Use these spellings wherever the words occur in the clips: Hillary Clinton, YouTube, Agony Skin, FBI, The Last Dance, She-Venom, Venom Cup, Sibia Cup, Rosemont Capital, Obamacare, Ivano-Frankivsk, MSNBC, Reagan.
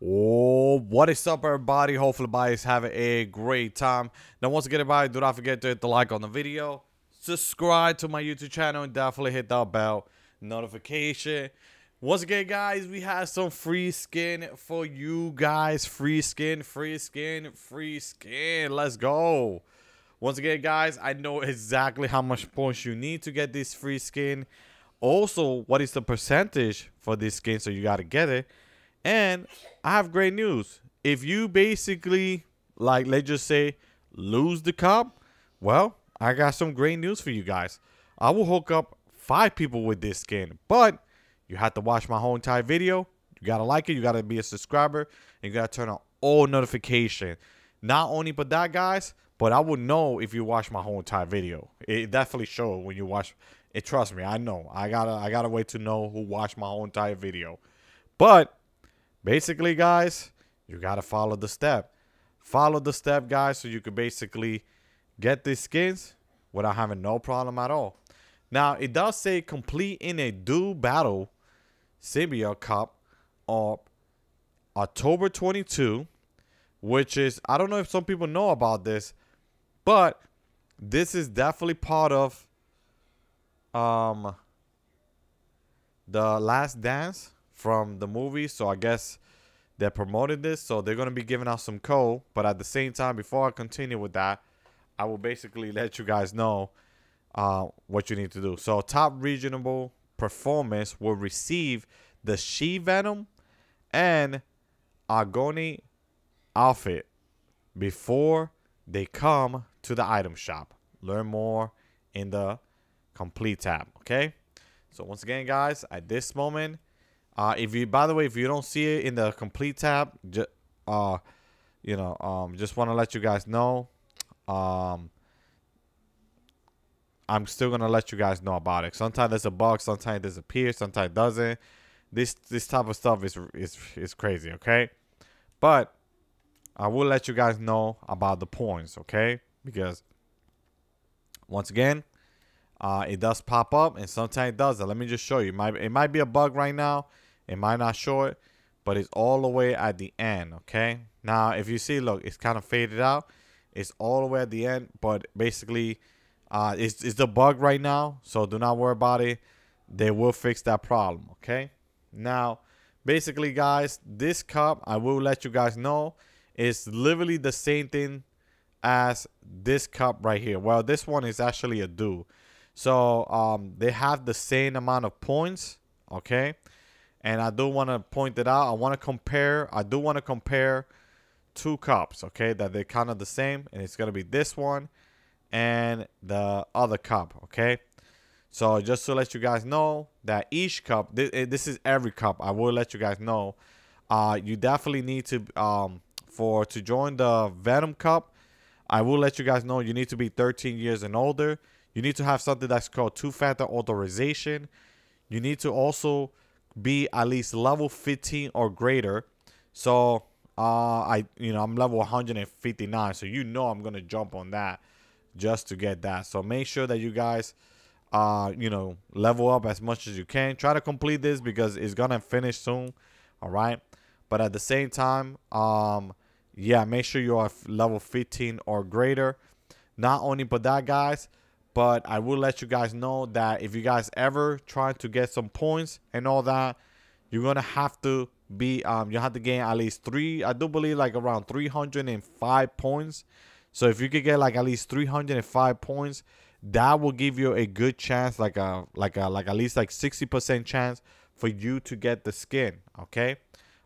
Oh, what is up, everybody? Hopefully everybody is having a great time. Now, once again, everybody, do not forget to hit the like on the video, subscribe to my YouTube channel, and definitely hit that bell notification. Once again, guys, we have some free skin for you guys. Free skin. Let's go. Once again, guys, I know exactly how much points you need to get this free skin. Also, what is the percentage for this skin, so you got to get it. And I have great news. If you basically, like, let's just say, lose the cup, well, I got some great news for you guys. I will hook up 5 people with this skin, but you have to watch my whole entire video. You got to like it. You got to be a subscriber. And you got to turn on all notifications. Not only for that, guys, but I will know if you watch my whole entire video. It definitely shows when you watch it. Trust me, I know. I gotta wait to know who watched my whole entire video. But basically, guys, you got to follow the step. Follow the step, guys, so you can basically get these skins without having no problem at all. Now, it does say complete in a dual battle Sibia Cup on October 22, which is, I don't know if some people know about this, but this is definitely part of The Last Dance from the movie, so I guess they promoted this, so they're gonna be giving out some code. But at the same time, before I continue with that, I will basically let you guys know what you need to do. So top regional performance will receive the She-Venom and Agony outfit before they come to the item shop. Learn more in the complete tab. Okay, so once again, guys, at this moment, by the way, if you don't see it in the complete tab, just want to let you guys know. I'm still gonna let you guys know about it. Sometimes there's a bug, sometimes it disappears, sometimes it doesn't. This type of stuff is crazy, okay? But I will let you guys know about the points, okay? Because once again, it does pop up, and sometimes it doesn't. Let me just show you. It might be a bug right now. It might not show it, but it's all the way at the end, okay? Now, if you see, look, it's kind of faded out. It's all the way at the end, but basically, it's the bug right now, so do not worry about it. They will fix that problem, okay? Now, basically, guys, this cup, I will let you guys know, is literally the same thing as this cup right here. Well, this one is actually a dude. So, they have the same amount of points, okay? And I do want to point it out. I do want to compare two cups, okay, that they're kind of the same, and it's going to be this one and the other cup, okay? So, just to let you guys know that each cup, this is every cup. I will let you guys know. You definitely need to, to join the Venom Cup, I will let you guys know you need to be 13 years and older. You need to have something that's called two-factor authorization. You need to also be at least level 15 or greater. So, I'm level 159. So, you know I'm going to jump on that just to get that. So, make sure that you guys, level up as much as you can. Try to complete this because it's going to finish soon. All right. But at the same time, yeah, make sure you are level 15 or greater. Not only for that, guys, but I will let you guys know that if you guys ever try to get some points and all that, you're going to have to be, you have to gain at least I do believe like around 305 points. So if you could get like at least 305 points, that will give you a good chance, like at least like 60% chance for you to get the skin. Okay.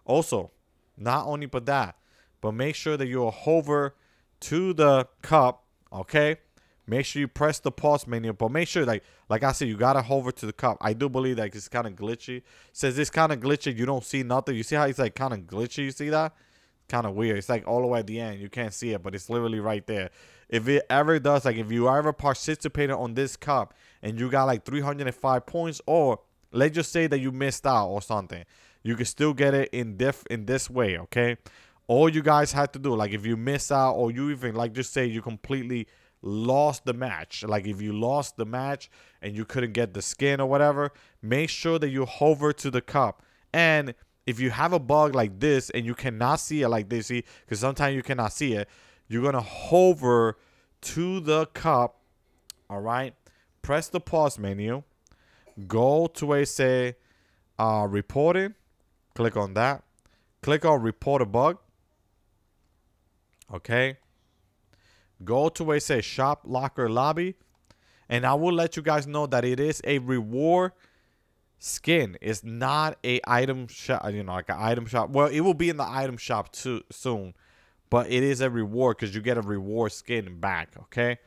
Also, not only for that, but make sure that you hover to the cup. Okay. Make sure you press the pause menu, but make sure, like I said, you gotta hover to the cup. I do believe that it's kind of glitchy. It says it's kind of glitchy. You don't see nothing. You see how it's like kind of glitchy? You see that? Kind of weird. It's like all the way at the end. You can't see it, but it's literally right there. If it ever does, like if you ever participated on this cup and you got like 305 points, or let's just say that you missed out or something, you can still get it in this way, okay? All you guys have to do, like if you miss out, or you even like just say you completely lost the match, like if you lost the match and you couldn't get the skin or whatever, make sure that you hover to the cup. And if you have a bug like this and you cannot see it like this, see, because sometimes you cannot see it, you're going to hover to the cup, all right? Press the pause menu, go to where it say reporting, click on that, click on report a bug, okay? Go to where it say shop locker lobby, and I will let you guys know that it is a reward skin. It's not a item shop, you know, like an item shop. Well, it will be in the item shop too soon, but it is a reward because you get a reward skin back, okay?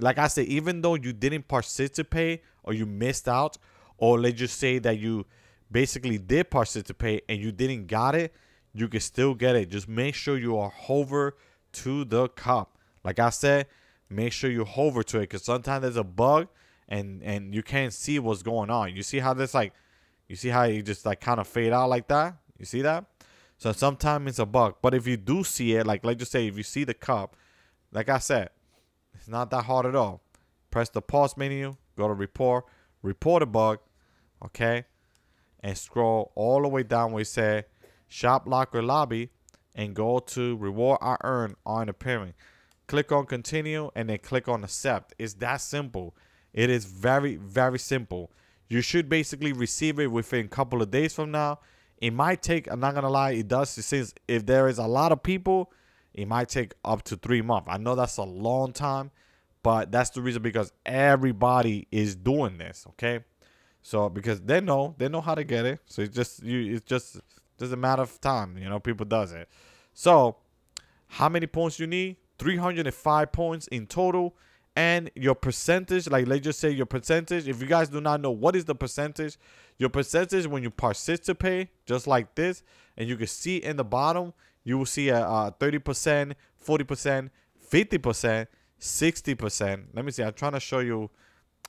Like I said, even though you didn't participate or you missed out, or let's just say that you basically did participate and you didn't got it, you can still get it. Just make sure you are hover to the cup. Like I said, make sure you hover to it because sometimes there's a bug and you can't see what's going on. You see how this, like, you see how you just like kind of fade out like that? You see that? So sometimes it's a bug. But if you do see it, like let's just say if you see the cup, like I said, it's not that hard at all. Press the pause menu, go to report, report a bug, okay? And scroll all the way down where it says shop locker lobby and go to reward I earn on the pyramid. Click on continue and then click on accept. It's that simple. It is very, very simple. You should basically receive it within a couple of days from now. It might take, I'm not gonna lie, it does, since if there is a lot of people, it might take up to 3 months. I know that's a long time, but that's the reason because everybody is doing this, okay? So because they know how to get it. So it's just it's just a matter of time, you know, people does it. So how many points you need? 305 points in total. And your percentage, like let's just say your percentage, if you guys do not know what is the percentage, your percentage when you participate, just like this, and you can see in the bottom, you will see a 30%, 40%, 50%, 60%. Let me see. I'm trying to show you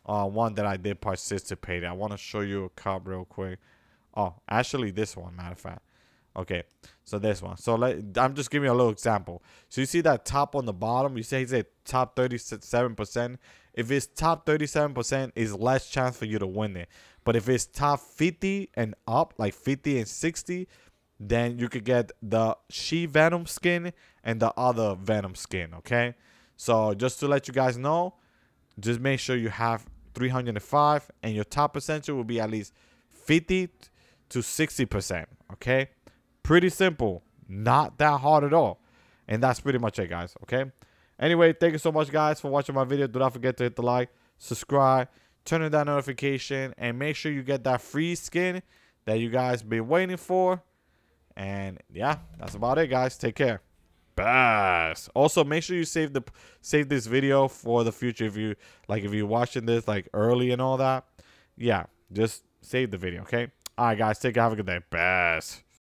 one that I did participate in. I want to show you a cup real quick. Oh, actually this one, matter of fact. Okay, so this one. So I'm just giving you a little example. So you see that top on the bottom, you say it's a top 37%. If it's top 37%, it's less chance for you to win it. But if it's top 50 and up, like 50 and 60, then you could get the She-Venom skin and the other Venom skin, okay? So just to let you guys know, just make sure you have 305 and your top percentage will be at least 50 to 60%, okay? Pretty simple, not that hard at all. And that's pretty much it, guys, okay? Anyway, thank you so much, guys, for watching my video. Do not forget to hit the like, subscribe, turn on that notification, and make sure you get that free skin that you guys been waiting for. And yeah, that's about it, guys. Take care. Bass. Also, make sure you save this video for the future. If you like, if you're watching this like early and all that, yeah, just save the video, okay? All right, guys, take care. Have a good day. Bass.